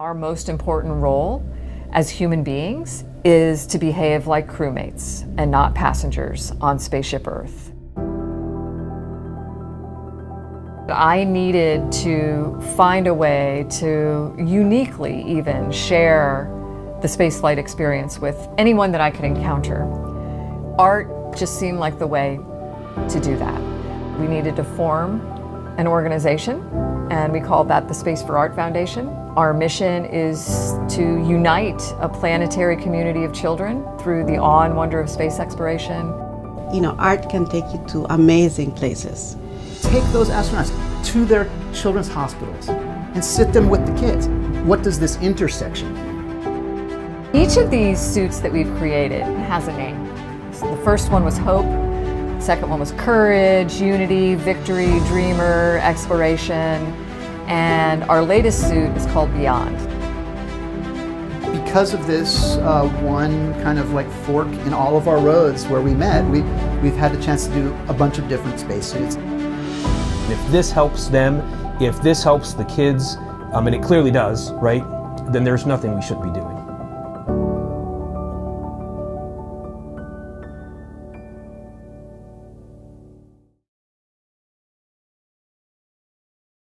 Our most important role as human beings is to behave like crewmates and not passengers on Spaceship Earth. I needed to find a way to uniquely even share the spaceflight experience with anyone that I could encounter. Art just seemed like the way to do that. We needed to form an organization, and we called that the Space for Art Foundation. Our mission is to unite a planetary community of children through the awe and wonder of space exploration. You know, art can take you to amazing places. Take those astronauts to their children's hospitals and sit them with the kids. What does this intersection mean? Each of these suits that we've created has a name. So the first one was Hope. The second one was Courage, Unity, Victory, Dreamer, Exploration. And our latest suit is called Beyond. Because of this one kind of like fork in all of our roads where we met, we've had a chance to do a bunch of different spacesuits. If this helps them, if this helps the kids, and it clearly does, right, then there's nothing we should be doing.